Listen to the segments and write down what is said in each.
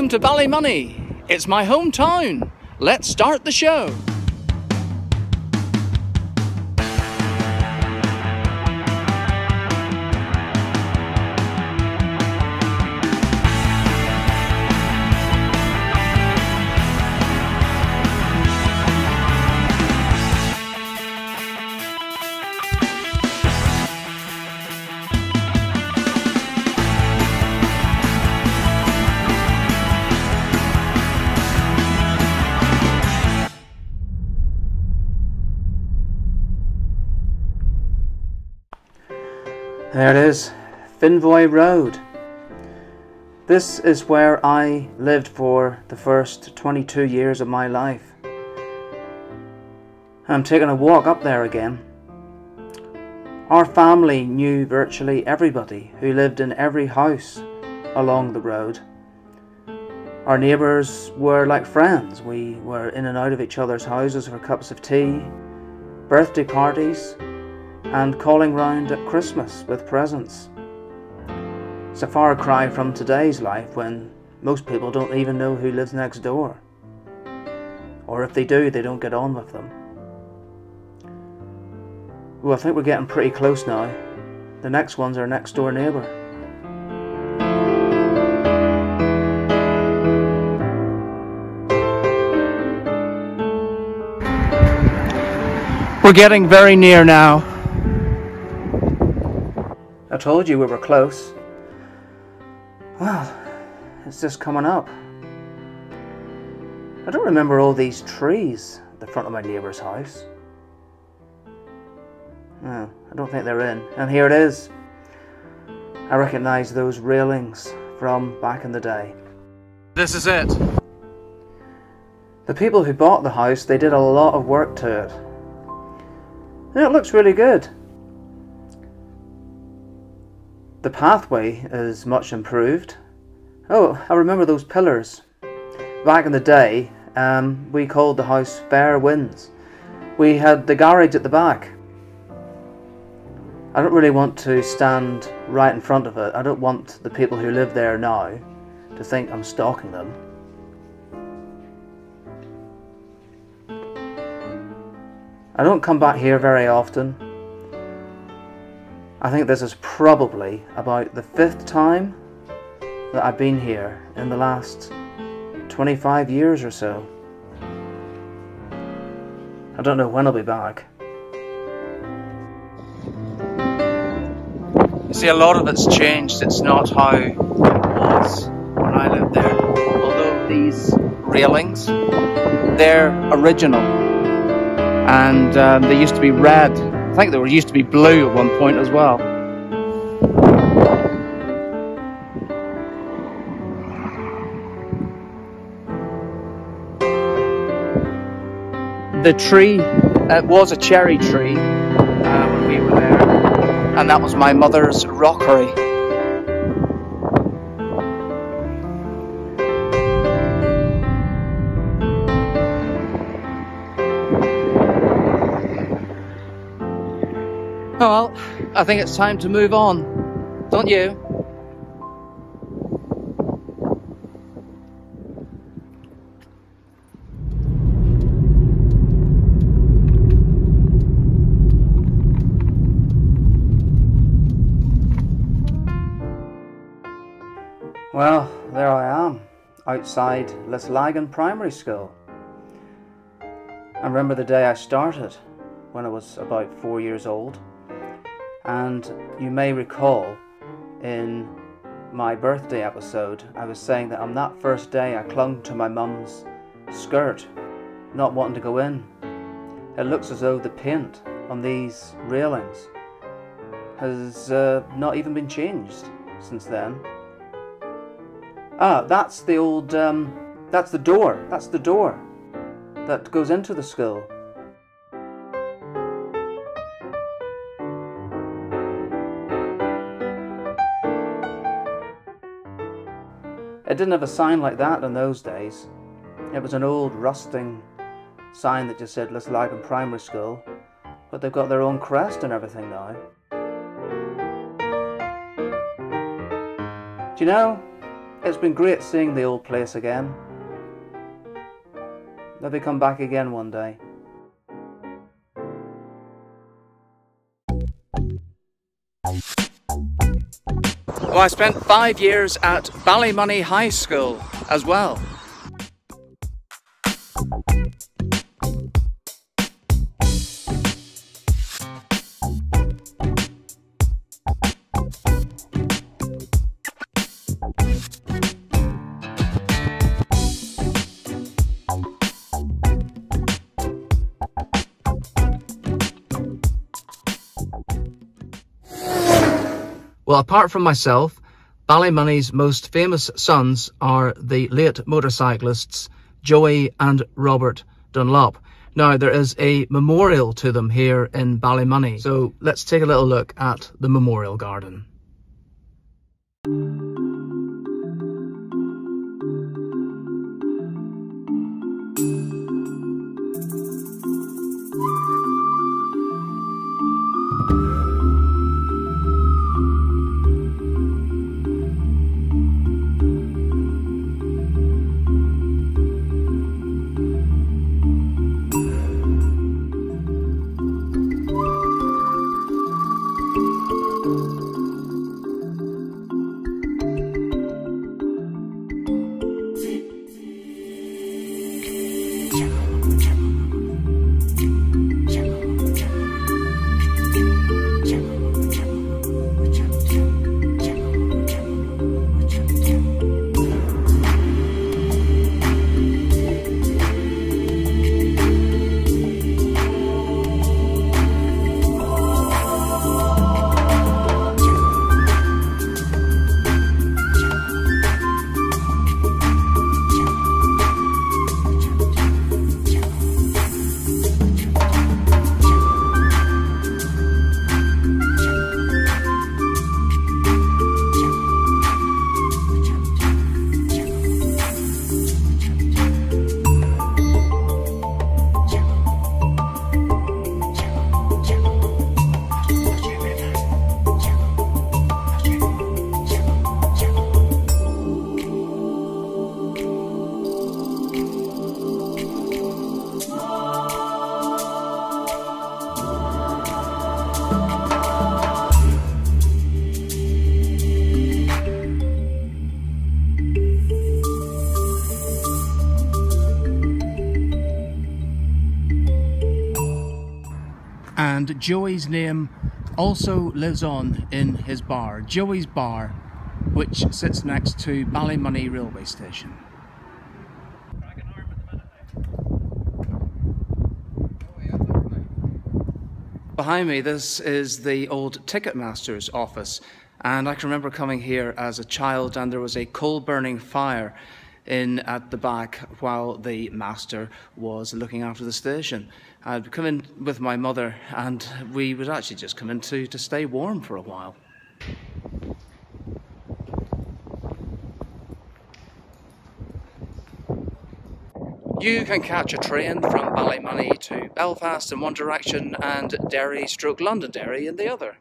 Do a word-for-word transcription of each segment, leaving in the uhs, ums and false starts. welcome to Ballymoney. It's my hometown. Let's start the show. There it is, Finvoy Road. This is where I lived for the first twenty-two years of my life. I'm taking a walk up there again. Our family knew virtually everybody who lived in every house along the road. Our neighbours were like friends. We were in and out of each other's houses for cups of tea, birthday parties, and calling round at Christmas with presents. It's a far cry from today's life when most people don't even know who lives next door. Or if they do, they don't get on with them. Well, I think we're getting pretty close now. The next one's our next door neighbour. We're getting very near now. I told you we were close. Well, it's just coming up. I don't remember all these trees at the front of my neighbour's house. No, I don't think they're in. And here it is. I recognise those railings from back in the day. This is it. The people who bought the house, they did a lot of work to it. Yeah, it looks really good. The pathway is much improved. Oh, I remember those pillars. Back in the day, um, we called the house Fair Winds. We had the garage at the back. I don't really want to stand right in front of it. I don't want the people who live there now to think I'm stalking them. I don't come back here very often. I think this is probably about the fifth time that I've been here in the last twenty-five years or so. I don't know when I'll be back. You see, a lot of it's changed. It's not how it was when I lived there. Although these railings, they're original, and um, they used to be red. I think they were used to be blue at one point as well. The tree, it was a cherry tree uh, when we were there, and that was my mother's rockery. Oh, well, I think it's time to move on, don't you? Well, there I am, outside Leslagan Primary School. I remember the day I started, when I was about four years old. And you may recall in my birthday episode, I was saying that on that first day I clung to my mum's skirt, not wanting to go in. It looks as though the paint on these railings has uh, not even been changed since then. Ah, that's the old, um, that's the door, that's the door that goes into the school. It didn't have a sign like that in those days. It was an old rusting sign that just said Leslagan Primary School, but they've got their own crest and everything now. Do you know, It's been great seeing the old place again. Maybe come back again one day. Well, I spent five years at Ballymoney High School as well. Well, apart from myself, Ballymoney's most famous sons are the late motorcyclists Joey and Robert Dunlop. Now, there is a memorial to them here in Ballymoney, so let's take a little look at the memorial garden. And Joey's name also lives on in his bar, Joey's Bar, which sits next to Ballymoney Railway Station. Behind me, this is the old Ticketmaster's office, and I can remember coming here as a child, and there was a coal-burning fire in at the back while the master was looking after the station. I'd come in with my mother and we would actually just come in to, to stay warm for a while. You can catch a train from Ballymoney to Belfast in one direction and Derry stroke Londonderry in the other.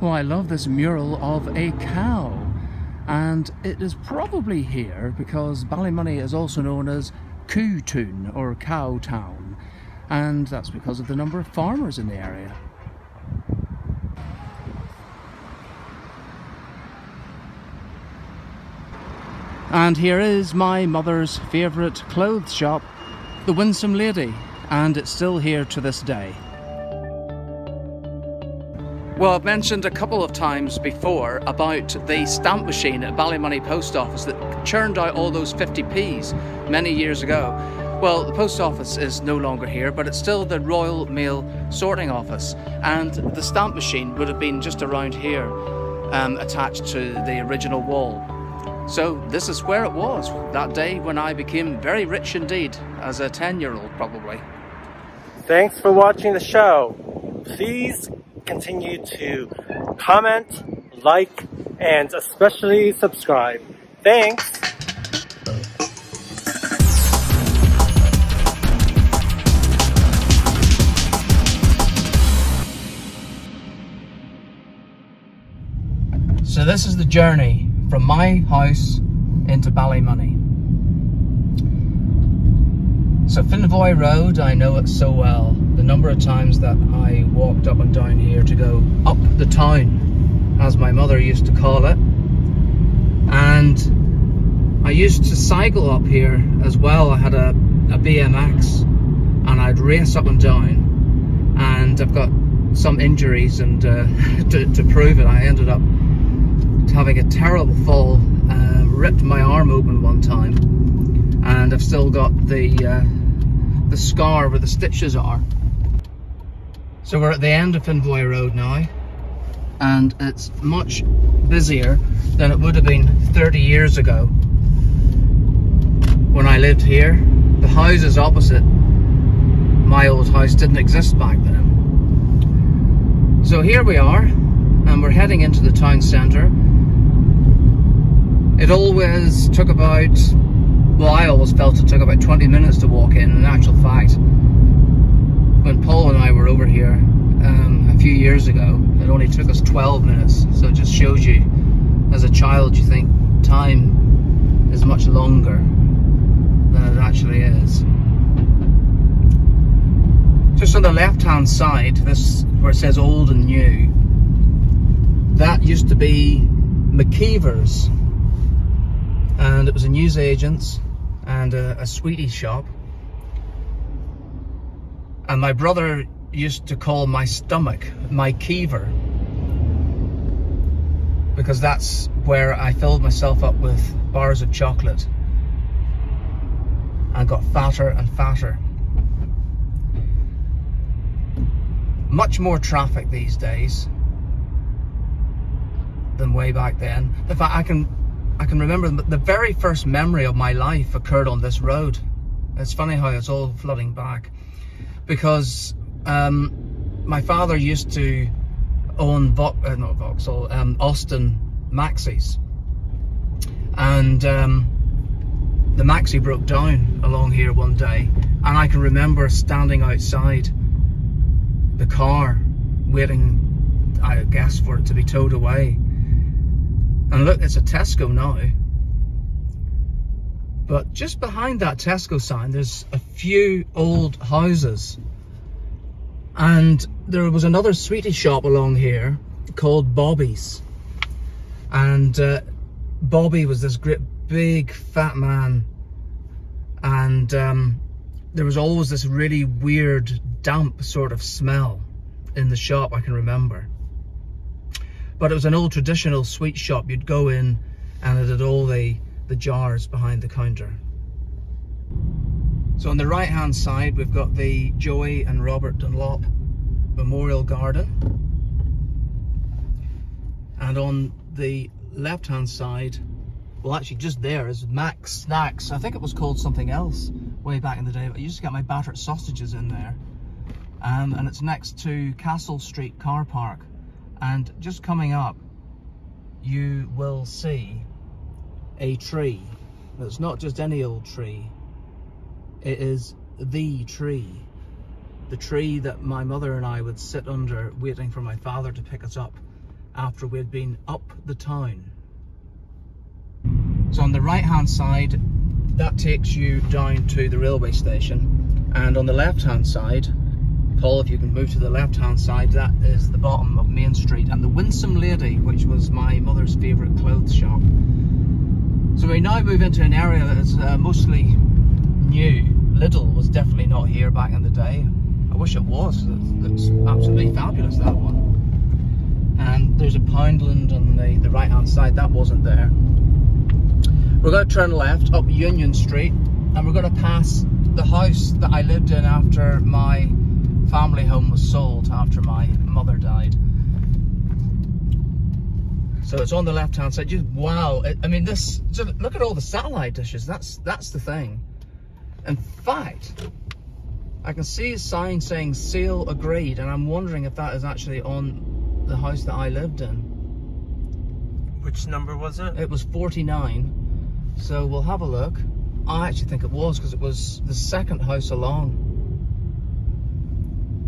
Oh, I love this mural of a cow, and it is probably here because Ballymoney is also known as Cootoon or Cow Town, and that's because of the number of farmers in the area. And here is my mother's favourite clothes shop, the Winsome Lady, and it's still here to this day. Well, I've mentioned a couple of times before about the stamp machine at Ballymoney Post Office that churned out all those fifty p's many years ago. Well, the post office is no longer here, but it's still the Royal Mail Sorting Office, and the stamp machine would have been just around here, um, attached to the original wall. So this is where it was that day when I became very rich indeed, as a ten-year-old probably. Thanks for watching the show. Please continue to comment, like, and especially subscribe. Thanks! this is the journey from my house into Ballymoney. So Finvoy Road, I know it so well. The number of times that I walked up and down here to go up the town, as my mother used to call it. And I used to cycle up here as well. I had a, a B M X and I'd race up and down, and I've got some injuries and uh, to, to prove it, I ended up having a terrible fall, uh, ripped my arm open one time, and I've still got the uh, the scar where the stitches are. So we're at the end of Finvoy Road now, and it's much busier than it would have been thirty years ago when I lived here. The houses opposite my old house didn't exist back then. So here we are, and we're heading into the town centre. It always took about, well, I always felt it took about twenty minutes to walk in, in actual fact. When Paul and I were over here um, a few years ago, it only took us twelve minutes, so it just shows you, as a child, you think time is much longer than it actually is. Just on the left-hand side, this where it says old and new, that used to be McKeever's, and it was a newsagent's and a, a sweetie shop. And my brother used to call my stomach my keever, because that's where I filled myself up with bars of chocolate and got fatter and fatter. Much more traffic these days than way back then. In fact, I can I can remember the very first memory of my life occurred on this road. It's funny how it's all flooding back, because um, my father used to own Vo uh, not Vauxhall, um, Austin Maxis, and um, the Maxi broke down along here one day, and I can remember standing outside the car waiting, I guess, for it to be towed away. And look, it's a Tesco now, but just behind that Tesco sign there's a few old houses, and there was another sweetie shop along here called Bobby's, and uh, Bobby was this great big fat man, and um, there was always this really weird damp sort of smell in the shop, I can remember. But it was an old traditional sweet shop. You'd go in and it had all the, the jars behind the counter. So on the right hand side we've got the Joey and Robert Dunlop Memorial Garden, and on the left hand side, well actually just there, is Mac Snacks. I think it was called something else way back in the day, but I used to get my battered sausages in there. Um, and it's next to Castle Street car park, and just coming up you will see a tree. It's not just any old tree, it is the tree, the tree that my mother and I would sit under waiting for my father to pick us up after we'd been up the town. So on the right hand side that takes you down to the railway station, and on the left hand side, Paul, if you can move to the left-hand side, that is the bottom of Main Street and the Winsome Lady, which was my mother's favourite clothes shop. So we now move into an area that is uh, mostly new. Lidl was definitely not here back in the day. I wish it was. It's absolutely fabulous, that one. And there's a Poundland on the, the right-hand side. That wasn't there. We're going to turn left up Union Street, and we're going to pass the house that I lived in after my family home was sold after my mother died. So it's on the left hand side. Just wow, it, I mean this, look at all the satellite dishes, that's that's the thing. In fact, I can see a sign saying sale agreed, and I'm wondering if that is actually on the house that I lived in. Which number was it? It was forty-nine, so we'll have a look. I actually think it was, because it was the second house along.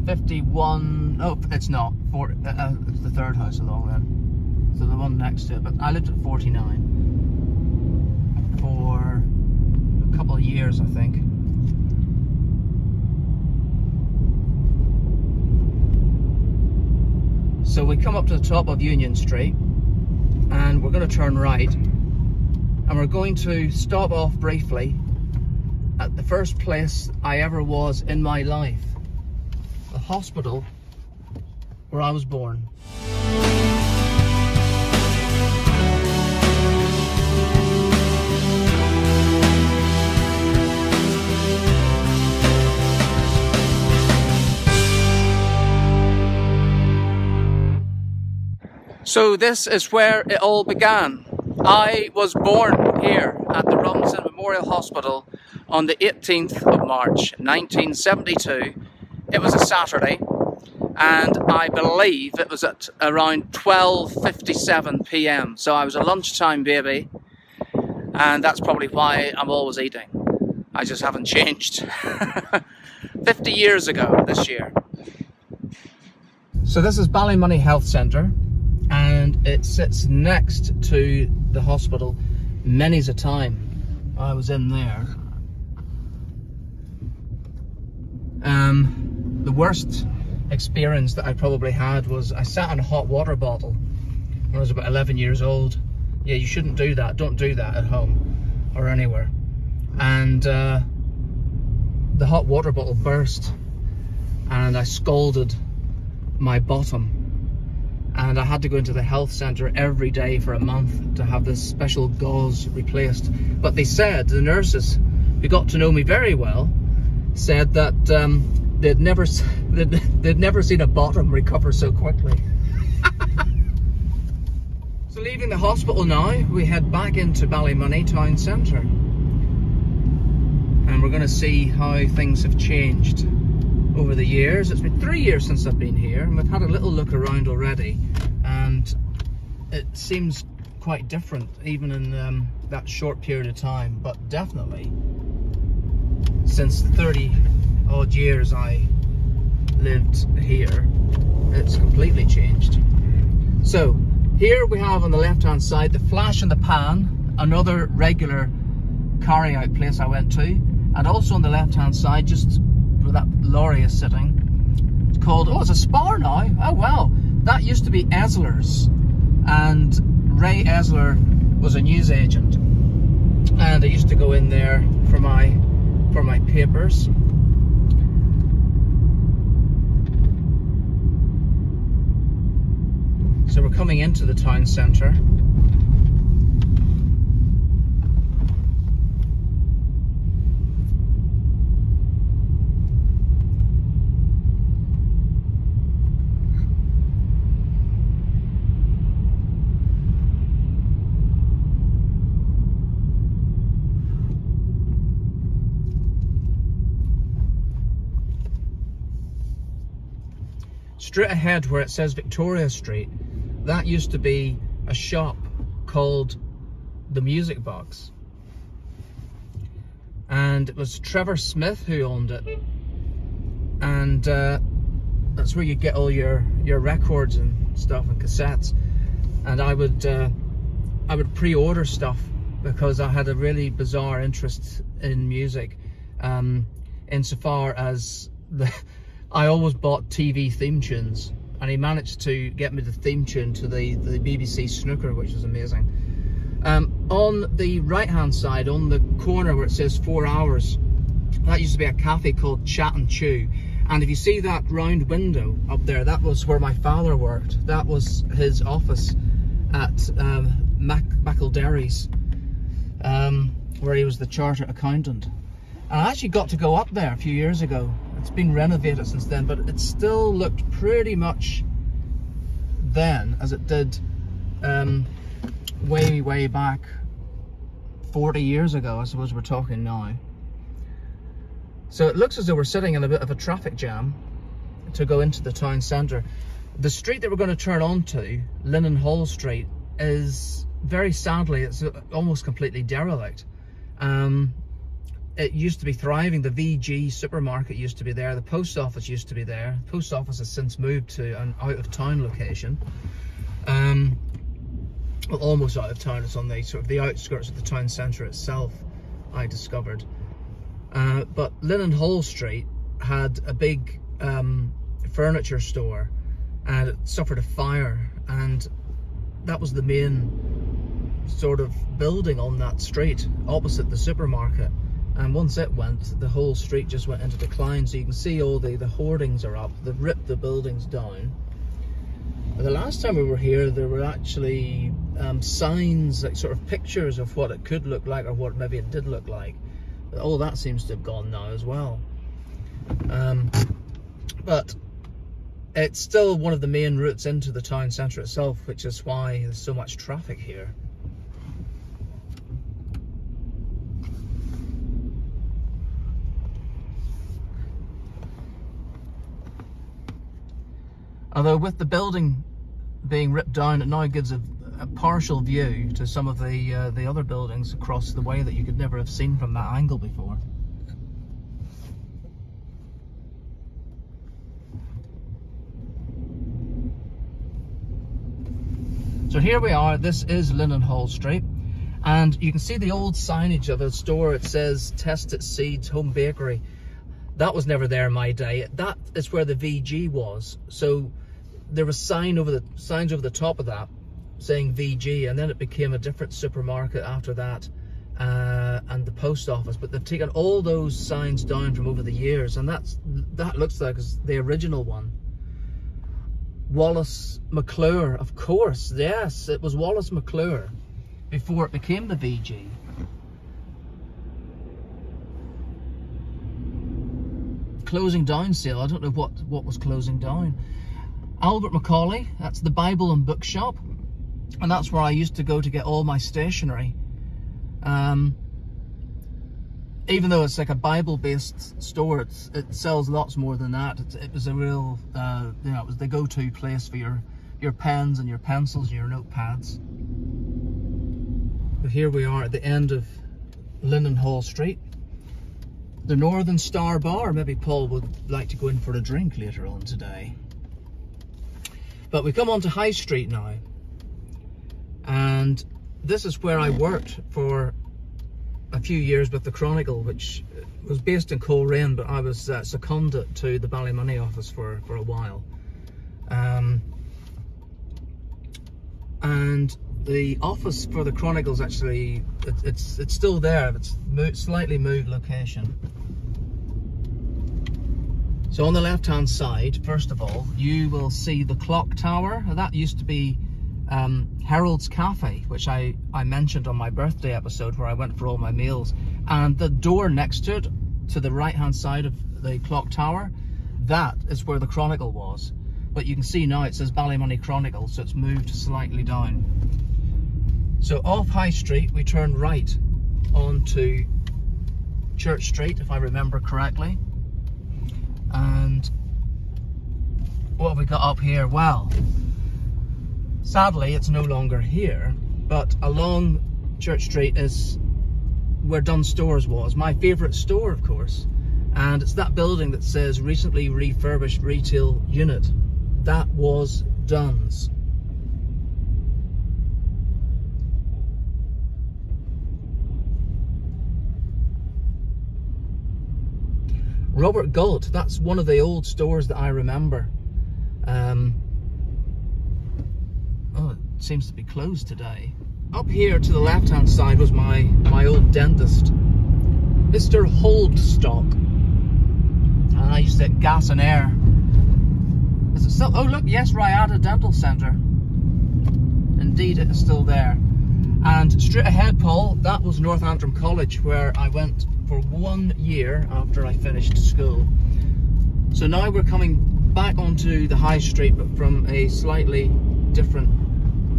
Fifty-one. Oh, it's not. Four, uh, it's the third house along then. to the one next to it, but I lived at forty-nine for a couple of years, I think. So we come up to the top of Union Street and we're going to turn right, and we're going to stop off briefly at the first place I ever was in my life, the hospital where I was born. So this is where it all began. I was born here at the Robinson Memorial Hospital on the eighteenth of March nineteen seventy-two. It was a Saturday, and I believe it was at around twelve fifty-seven p m So I was a lunchtime baby, and that's probably why I'm always eating. I just haven't changed. fifty years ago this year. So this is Ballymoney Health Centre, and it sits next to the hospital. Many's a time I was in there. Um, the worst experience that I probably had was I sat on a hot water bottle when I was about eleven years old. Yeah, you shouldn't do that. Don't do that at home or anywhere. And uh, the hot water bottle burst and I scalded my bottom. And I had to go into the health centre every day for a month to have this special gauze replaced. But they said, the nurses who got to know me very well said that um, they'd never they'd, they'd never seen a bottom recover so quickly. So leaving the hospital now, we head back into Ballymoney town centre, and we're going to see how things have changed over the years. It's been three years since I've been here, and we've had a little look around already, and it seems quite different even in um, that short period of time. But definitely since thirty odd years I lived here, it's completely changed. So here we have on the left hand side the Flash and the Pan, another regular carry out place I went to, and also on the left hand side, just where that lorry is sitting, it's called, oh, it's a Spar now. Oh wow, that used to be Esler's, and Ray Esler was a newsagent, and I used to go in there for my for my papers. So we're coming into the town centre. Straight ahead where it says Victoria Street, that used to be a shop called The Music Box, and it was Trevor Smith who owned it, and uh, that's where you get all your your records and stuff and cassettes. And I would uh, I would pre-order stuff because I had a really bizarre interest in music, um, insofar as the I always bought T V theme tunes, and he managed to get me the theme tune to the, the B B C Snooker, which was amazing. Um, on the right-hand side, on the corner where it says four hours, that used to be a cafe called Chat and Chew. And if you see that round window up there, that was where my father worked. That was his office at um, Mac McIlderry's, um, where he was the chartered accountant. And I actually got to go up there a few years ago. It's been renovated since then, but it still looked pretty much then as it did um, way, way back forty years ago, I suppose we're talking now. So it looks as though we're sitting in a bit of a traffic jam to go into the town centre. The street that we're going to turn onto, Linenhall Street, is very sadly, it's almost completely derelict. Um, It used to be thriving. The V G supermarket used to be there. The post office used to be there. The post office has since moved to an out-of-town location. Um, well, almost out of town. It's on the sort of the outskirts of the town centre itself, I discovered. Uh, but Linenhall Street had a big um, furniture store, and it suffered a fire, and that was the main sort of building on that street opposite the supermarket. And once it went, the whole street just went into decline. So you can see all the, the hoardings are up. They've ripped the buildings down. But the last time we were here, there were actually um, signs, like sort of pictures of what it could look like or what maybe it did look like. But all that seems to have gone now as well. Um, but it's still one of the main routes into the town centre itself, which is why there's so much traffic here. Although with the building being ripped down, it now gives a, a partial view to some of the uh, the other buildings across the way that you could never have seen from that angle before. So here we are. This is Linenhall Street, and you can see the old signage of a store. It says Test It Seeds Home Bakery. That was never there in my day. That is where the V G was. So there was sign over the signs over the top of that saying V G, and then it became a different supermarket after that, uh, and the post office. But they've taken all those signs down from over the years, and that's that looks like is the original one. Wallace McClure, of course. Yes, it was Wallace McClure before it became the V G. Closing down sale, I don't know what, what was closing down. Albert Macaulay, that's the Bible and Bookshop, and that's where I used to go to get all my stationery. Um, even though it's like a Bible-based store, it's, it sells lots more than that. It, it was a real, uh, you know, it was the go-to place for your, your pens and your pencils and your notepads. But here we are at the end of Linenhall Street. The Northern Star Bar. Maybe Paul would like to go in for a drink later on today. But we come on to High Street now, and this is where I worked for a few years with the Chronicle, which was based in Coleraine, but I was uh, seconded to the Ballymoney office for, for a while. Um, and the office for the Chronicle's actually, it, it's it's still there, but it's moved, slightly moved location. So on the left hand side, first of all, you will see the clock tower. That used to be um, Harold's Cafe, which I, I mentioned on my birthday episode where I went for all my meals. And the door next to it, to the right hand side of the clock tower, that is where the Chronicle was. But you can see now it says Ballymoney Chronicle, so it's moved slightly down. So off High Street, we turn right onto Church Street, if I remember correctly. And what have we got up here? Well, sadly, it's no longer here, but along Church Street is where Dunstores was, my favourite store, of course. And it's that building that says recently refurbished retail unit. That was Dunn's. Robert Galt, that's one of the old stores that I remember. Um, oh, it seems to be closed today. Up here to the left-hand side was my, my old dentist, Mister Holdstock. And I used to get Gas and Air. Is it still? Oh, look, yes, Riata Dental Centre. Indeed, it is still there. And straight ahead, Paul, that was Northampton College, where I went for one year after I finished school. So now we're coming back onto the High Street, but from a slightly different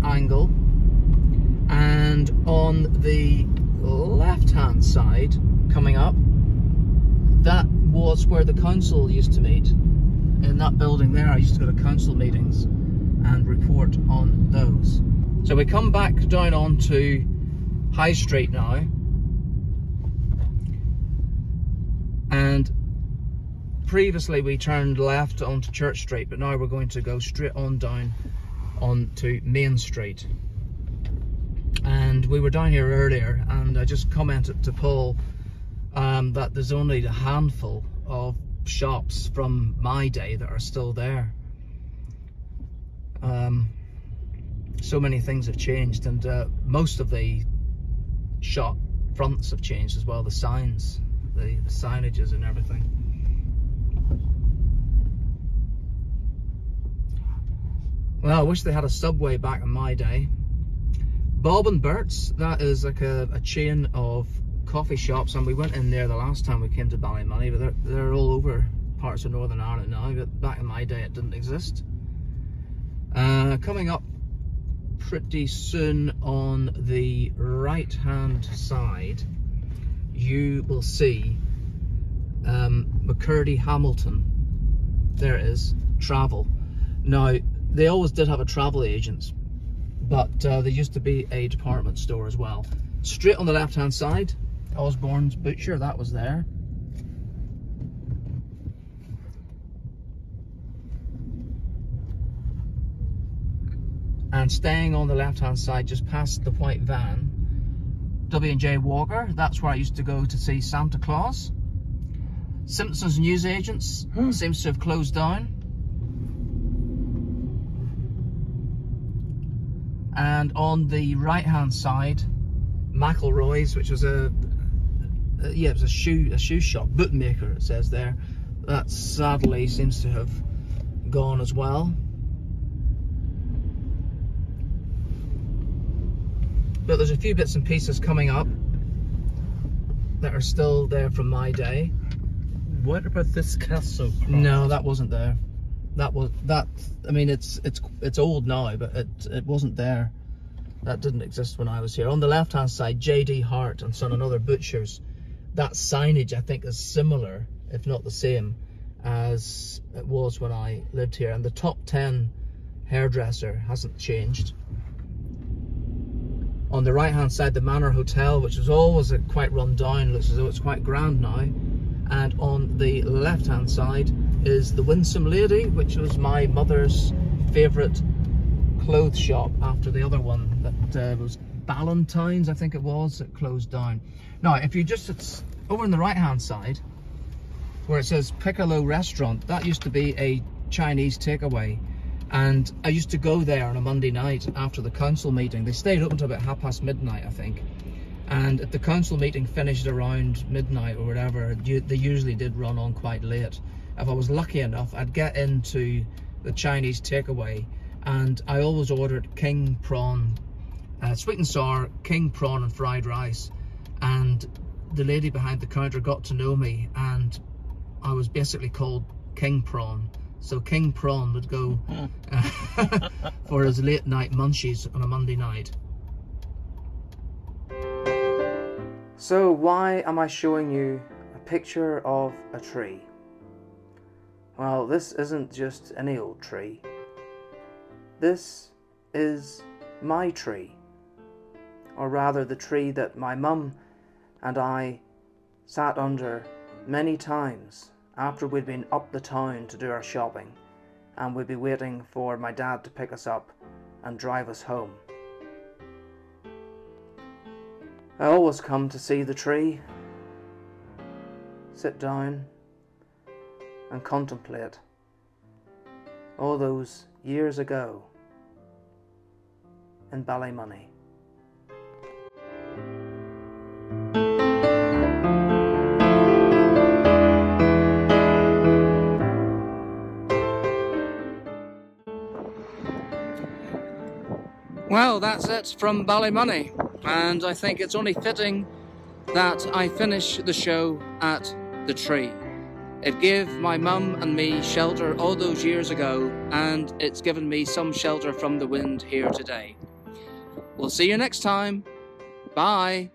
angle. And on the left-hand side, coming up, that was where the council used to meet. In that building there, I used to go to council meetings and report on those. So we come back down onto High Street now, and previously we turned left onto Church Street, but now we're going to go straight on down onto Main Street. and we were down here earlier, and I just commented to Paul um, that there's only a handful of shops from my day that are still there. Um, so many things have changed, and uh, most of the shop fronts have changed as well, the signs, the, the signages and everything. Well, I wish they had a Subway back in my day. Bob and Bert's, that is like a, a chain of coffee shops, and we went in there the last time we came to Ballymoney, but they're, they're all over parts of Northern Ireland now, but back in my day it didn't exist. Uh, coming up pretty soon on the right hand side you will see um, McCurdy Hamilton, there it is, travel. Now they always did have a travel agent, but uh, there used to be a department store as well. Straight on the left hand side, Osborne's Butcher, that was there. And staying on the left hand side, just past the white van, W and J Walker, that's where I used to go to see Santa Claus. Simpson's Newsagents hmm. seems to have closed down. And on the right hand side, McElroy's, which was a, a yeah, it was a shoe a shoe shop, bootmaker it says there. That sadly seems to have gone as well. But there's a few bits and pieces coming up that are still there from my day. What about this Castle Cross? No, that wasn't there. That was that. I mean, it's it's it's old now, but it it wasn't there. That didn't exist when I was here. On the left-hand side, J D Hart and Son and Other Butchers. That signage, I think, is similar, if not the same, as it was when I lived here. And the top ten hairdresser hasn't changed. On the right-hand side, the Manor Hotel, which was always a quite run-down, looks as though it's quite grand now. And on the left-hand side is the Winsome Lady, which was my mother's favourite clothes shop after the other one that uh, was Ballantine's, I think it was, it closed down. Now if you just, it's over on the right hand side where it says Piccolo Restaurant, that used to be a Chinese takeaway, and I used to go there on a Monday night after the council meeting. They stayed open until about half past midnight, I think, and if the council meeting finished around midnight or whatever, they usually did run on quite late. If I was lucky enough, I'd get into the Chinese takeaway, and I always ordered king prawn, uh, sweet and sour, king prawn and fried rice, and the lady behind the counter got to know me, and I was basically called King Prawn. So King Prawn would go uh, for his late night munchies on a Monday night. So why am I showing you a picture of a tree? Well, this isn't just any old tree. This is my tree, or rather the tree that my mum and I sat under many times after we'd been up the town to do our shopping, and we'd be waiting for my dad to pick us up and drive us home. I always come to see the tree, sit down and contemplate all those years ago in Ballymoney. Well, that's it from Ballymoney, and I think it's only fitting that I finish the show at the tree. It gave my mum and me shelter all those years ago, and it's given me some shelter from the wind here today. We'll see you next time. Bye.